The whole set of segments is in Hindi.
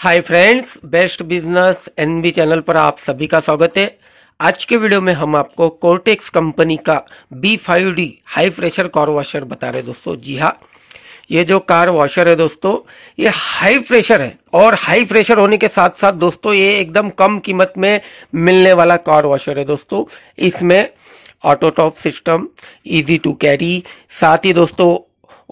हाय friends, best business NB channel पर आप सभी का स्वागत है। आज के वीडियो में हम आपको कॉर्टेक्स कंपनी का B5D high pressure car washer बता रहे दोस्तों। जी हाँ, ये जो कार वॉशर है दोस्तों ये हाई प्रेशर है और हाई प्रेशर होने के साथ साथ दोस्तों ये एकदम कम कीमत में मिलने वाला कार वॉशर है दोस्तों। इसमें auto top system, easy to carry, साथ ही दोस्तों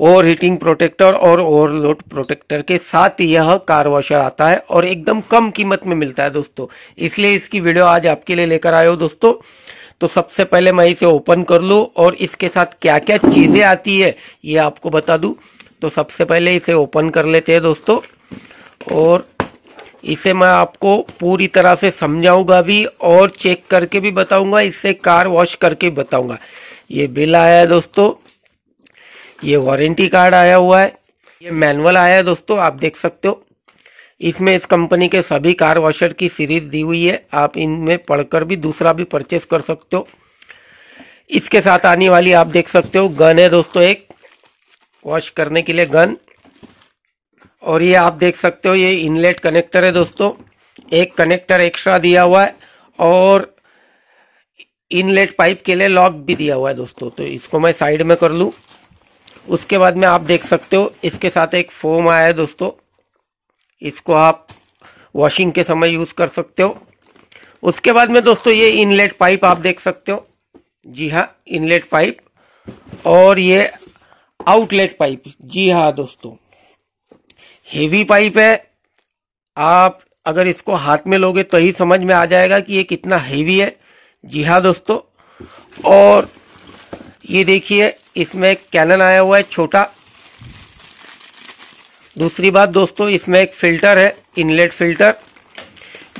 ओवर हीटिंग प्रोटेक्टर और ओवरलोड प्रोटेक्टर के साथ यह कार वॉशर आता है और एकदम कम कीमत में मिलता है दोस्तों। इसलिए इसकी वीडियो आज आपके लिए लेकर आए हो दोस्तों। तो सबसे पहले मैं इसे ओपन कर लूँ और इसके साथ क्या क्या चीज़ें आती है ये आपको बता दूँ। तो सबसे पहले इसे ओपन कर लेते हैं दोस्तों और इसे मैं आपको पूरी तरह से समझाऊंगा भी और चेक करके भी बताऊँगा, इससे कार वॉश करके बताऊँगा। ये बिल आया है दोस्तों, ये वारंटी कार्ड आया हुआ है, ये मैनुअल आया है दोस्तों, आप देख सकते हो। इसमें इस कंपनी के सभी कार वॉशर की सीरीज दी हुई है, आप इनमें पढ़कर भी दूसरा भी परचेस कर सकते हो। इसके साथ आने वाली आप देख सकते हो गन है दोस्तों, एक वॉश करने के लिए गन, और ये आप देख सकते हो ये इनलेट कनेक्टर है दोस्तों, एक कनेक्टर एक्स्ट्रा दिया हुआ है और इनलेट पाइप के लिए लॉक भी दिया हुआ है दोस्तों। तो इसको मैं साइड में कर लूँ। उसके बाद में आप देख सकते हो इसके साथ एक फोम आया है दोस्तों, इसको आप वॉशिंग के समय यूज़ कर सकते हो। उसके बाद में दोस्तों ये इनलेट पाइप आप देख सकते हो, जी हाँ इनलेट पाइप, और ये आउटलेट पाइप, जी हाँ दोस्तों हेवी पाइप है। आप अगर इसको हाथ में लोगे तो ही समझ में आ जाएगा कि ये कितना हेवी है, जी हाँ दोस्तों। और ये देखिए इसमें एक कैनन आया हुआ है छोटा। दूसरी बात दोस्तों, इसमें एक फिल्टर है, इनलेट फिल्टर,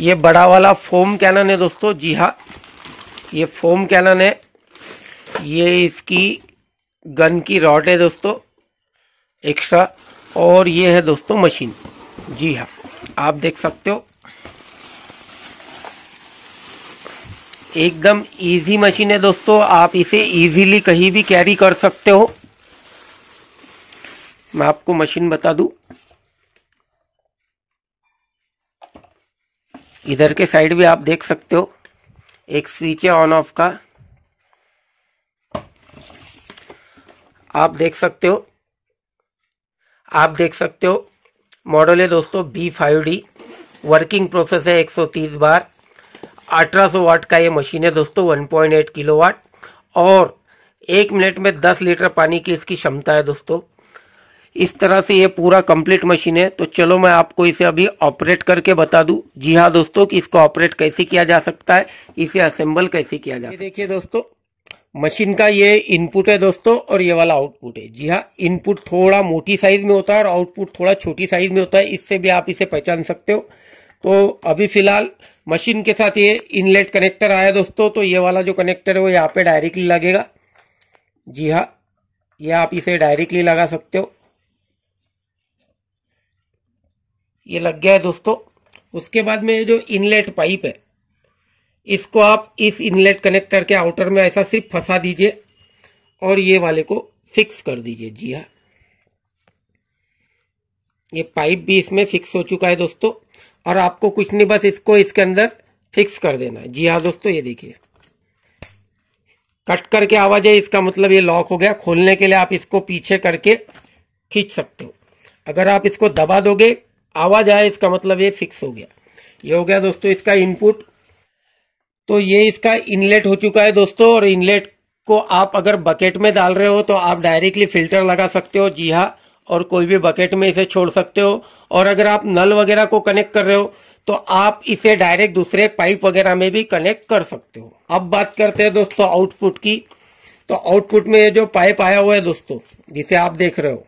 ये बड़ा वाला फोम कैनन है दोस्तों, जी हाँ ये फोम कैनन है। ये इसकी गन की रॉड है दोस्तों एक्स्ट्रा, और ये है दोस्तों मशीन, जी हाँ आप देख सकते हो एकदम इजी मशीन है दोस्तों। आप इसे इजीली कहीं भी कैरी कर सकते हो। मैं आपको मशीन बता दूं, इधर के साइड भी आप देख सकते हो एक स्विच है ऑन ऑफ का, आप देख सकते हो। आप देख सकते हो मॉडल है दोस्तों B5D, वर्किंग प्रोसेस है 130 बार, 1800 वाट का ये मशीन है दोस्तों, 1.8 किलोवाट, और 1 मिनट में 10 लीटर पानी की इसकी क्षमता है दोस्तों। इस तरह से ये पूरा कंप्लीट मशीन है। तो चलो मैं आपको इसे अभी ऑपरेट करके बता दूं, जी हाँ दोस्तों, कि इसको ऑपरेट कैसे किया जा सकता है, इसे असेंबल कैसे किया जा सकता है। देखिए दोस्तों मशीन का ये इनपुट है दोस्तों और ये वाला आउटपुट है, जी हाँ। इनपुट थोड़ा मोटी साइज में होता है और आउटपुट थोड़ा छोटी साइज में होता है, इससे भी आप इसे पहचान सकते हो। तो अभी फिलहाल मशीन के साथ ये इनलेट कनेक्टर आया दोस्तों, तो ये वाला जो कनेक्टर है वो यहाँ पे डायरेक्टली लगेगा, जी हाँ ये आप इसे डायरेक्टली लगा सकते हो। ये लग गया है दोस्तों। उसके बाद में जो इनलेट पाइप है इसको आप इस इनलेट कनेक्टर के आउटर में ऐसा सिर्फ फंसा दीजिए और ये वाले को फिक्स कर दीजिए, जी हाँ ये पाइप भी इसमें फिक्स हो चुका है दोस्तों। और आपको कुछ नहीं, बस इसको इसके अंदर फिक्स कर देना है, जी हाँ दोस्तों। ये देखिए कट करके आवाज है, इसका मतलब ये लॉक हो गया। खोलने के लिए आप इसको पीछे करके खींच सकते हो, अगर आप इसको दबा दोगे आवाज आए इसका मतलब ये फिक्स हो गया। ये हो गया दोस्तों इसका इनपुट। तो ये इसका इनलेट हो चुका है दोस्तों, और इनलेट को आप अगर बकेट में डाल रहे हो तो आप डायरेक्टली फिल्टर लगा सकते हो, जी हाँ, और कोई भी बकेट में इसे छोड़ सकते हो। और अगर आप नल वगैरह को कनेक्ट कर रहे हो तो आप इसे डायरेक्ट दूसरे पाइप वगैरह में भी कनेक्ट कर सकते हो। अब बात करते हैं दोस्तों आउटपुट की। तो आउटपुट में ये जो पाइप आया हुआ है दोस्तों जिसे आप देख रहे हो,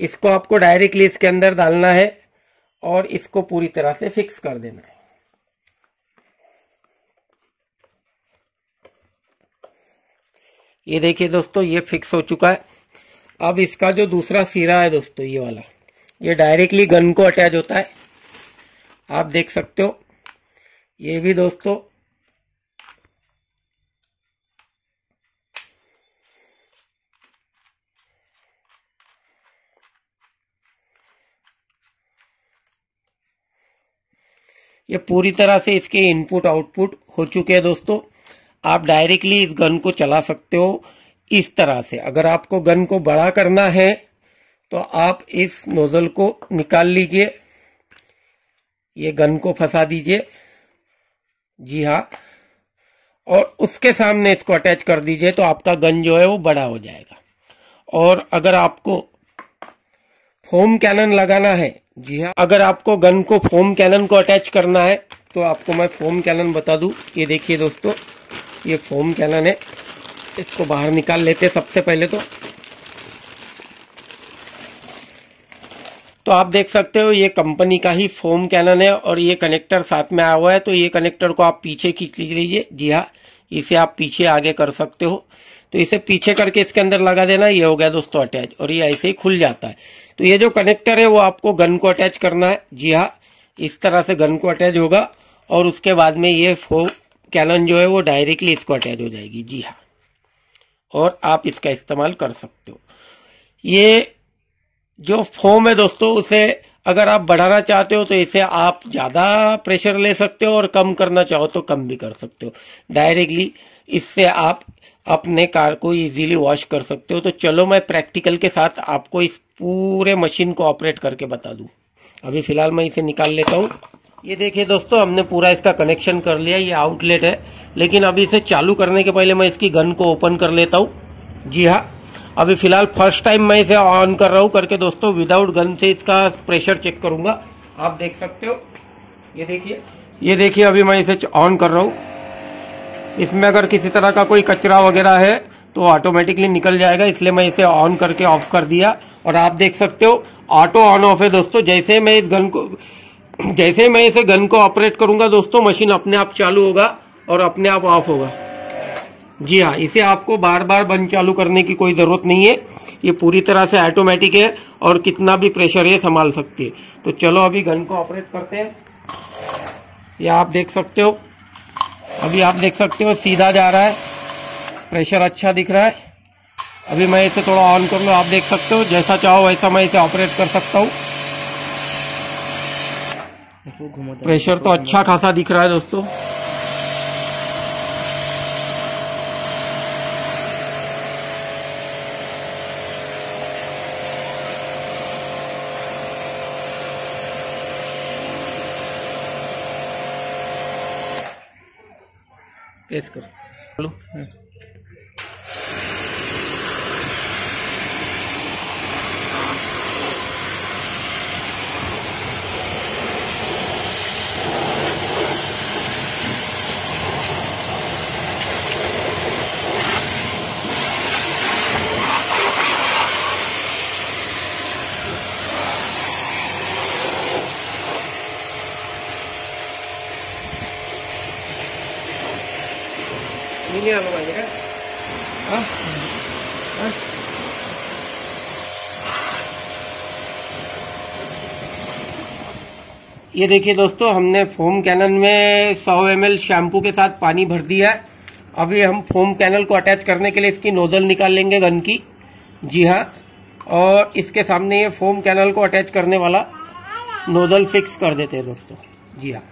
इसको आपको डायरेक्टली इसके अंदर डालना है और इसको पूरी तरह से फिक्स कर देना है। ये देखिए दोस्तों ये फिक्स हो चुका है। अब इसका जो दूसरा सिरा है दोस्तों ये वाला, ये डायरेक्टली गन को अटैच होता है, आप देख सकते हो। ये भी दोस्तों ये पूरी तरह से इसके इनपुट आउटपुट हो चुके हैं दोस्तों। आप डायरेक्टली इस गन को चला सकते हो इस तरह से। अगर आपको गन को बड़ा करना है तो आप इस नोजल को निकाल लीजिए, ये गन को फंसा दीजिए, जी हाँ, और उसके सामने इसको अटैच कर दीजिए तो आपका गन जो है वो बड़ा हो जाएगा। और अगर आपको फोम कैनन लगाना है, जी हाँ, अगर आपको गन को फोम कैनन को अटैच करना है तो आपको मैं फोम कैनन बता दूं। ये देखिए दोस्तों, ये फोम कैनन है, इसको बाहर निकाल लेते हैं सबसे पहले तो आप देख सकते हो ये कंपनी का ही फोम कैनन है और ये कनेक्टर साथ में आया हुआ है। तो ये कनेक्टर को आप पीछे खींच लीजिए, जी हाँ, इसे आप पीछे आगे कर सकते हो, तो इसे पीछे करके इसके अंदर लगा देना। ये हो गया दोस्तों अटैच और ये ऐसे ही खुल जाता है। तो ये जो कनेक्टर है वो आपको गन को अटैच करना है, जी हाँ, इस तरह से गन को अटैच होगा और उसके बाद में ये फोम कैनन जो है वो डायरेक्टली इसको अटैच हो जाएगी, जी हाँ, और आप इसका इस्तेमाल कर सकते हो। ये जो फोम है दोस्तों उसे अगर आप बढ़ाना चाहते हो तो इसे आप ज़्यादा प्रेशर ले सकते हो और कम करना चाहो तो कम भी कर सकते हो। डायरेक्टली इससे आप अपने कार को इजीली वॉश कर सकते हो। तो चलो मैं प्रैक्टिकल के साथ आपको इस पूरे मशीन को ऑपरेट करके बता दूं। अभी फ़िलहाल मैं इसे निकाल लेता हूं। ये देखिए दोस्तों, हमने पूरा इसका कनेक्शन कर लिया, ये आउटलेट है। लेकिन अभी इसे चालू करने के पहले मैं इसकी गन को ओपन कर लेता हूँ। जी हाँ, अभी फ़िलहाल फर्स्ट टाइम मैं इसे ऑन कर रहा हूँ करके दोस्तों, विदाउट गन से इसका प्रेशर चेक करूँगा। आप देख सकते हो, ये देखिए अभी मैं इसे ऑन कर रहा हूँ। इसमें अगर किसी तरह का कोई कचरा वगैरह है तो ऑटोमेटिकली निकल जाएगा, इसलिए मैं इसे ऑन करके ऑफ कर दिया। और आप देख सकते हो ऑटो ऑन ऑफ है दोस्तों। जैसे मैं इसे गन को ऑपरेट करूँगा दोस्तों, मशीन अपने आप चालू होगा और अपने आप ऑफ होगा। जी हाँ, इसे आपको बार बार बंद चालू करने की कोई ज़रूरत नहीं है, ये पूरी तरह से ऑटोमेटिक है और कितना भी प्रेशर ये संभाल सकती है। तो चलो अभी गन को ऑपरेट करते हैं। ये आप देख सकते हो, अभी आप देख सकते हो सीधा जा रहा है, प्रेशर अच्छा दिख रहा है। अभी मैं इसे थोड़ा ऑन कर लूँ, आप देख सकते हो, जैसा चाहो वैसा मैं इसे ऑपरेट कर सकता हूँ। प्रेशर तो अच्छा खासा दिख रहा है दोस्तों। पेश करो, हेलो, ये देखिए दोस्तों, हमने फोम कैनन में 100 ml शैम्पू के साथ पानी भर दिया है। अभी हम फोम कैनन को अटैच करने के लिए इसकी नोजल निकाल लेंगे गन की, जी हाँ, और इसके सामने ये फोम कैनन को अटैच करने वाला नोजल फिक्स कर देते हैं दोस्तों। जी हाँ,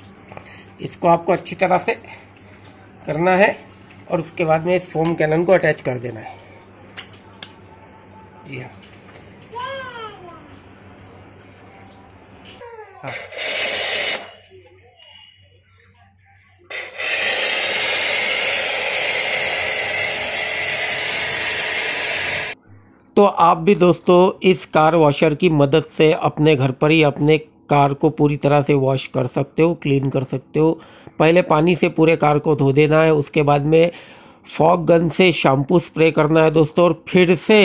इसको आपको अच्छी तरह से करना है और उसके बाद में इस फोम कैनन को अटैच कर देना है। जी हाँ, हाँ, तो आप भी दोस्तों इस कार वॉशर की मदद से अपने घर पर ही अपने कार को पूरी तरह से वॉश कर सकते हो, क्लीन कर सकते हो। पहले पानी से पूरे कार को धो देना है, उसके बाद में फॉग गन से शैम्पू स्प्रे करना है दोस्तों, और फिर से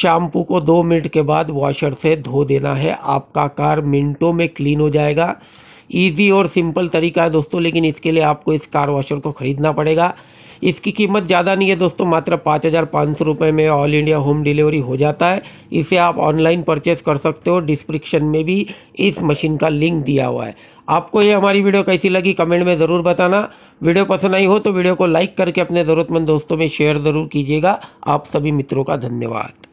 शैम्पू को 2 मिनट के बाद वॉशर से धो देना है। आपका कार मिनटों में क्लीन हो जाएगा। ईजी और सिंपल तरीका है दोस्तों, लेकिन इसके लिए आपको इस कार वॉशर को ख़रीदना पड़ेगा। इसकी कीमत ज़्यादा नहीं है दोस्तों, मात्र 5,500 रुपये में ऑल इंडिया होम डिलीवरी हो जाता है। इसे आप ऑनलाइन परचेस कर सकते हो, डिस्क्रिप्शन में भी इस मशीन का लिंक दिया हुआ है। आपको ये हमारी वीडियो कैसी लगी कमेंट में ज़रूर बताना। वीडियो पसंद आई हो तो वीडियो को लाइक करके अपने ज़रूरतमंद दोस्तों में शेयर ज़रूर कीजिएगा। आप सभी मित्रों का धन्यवाद।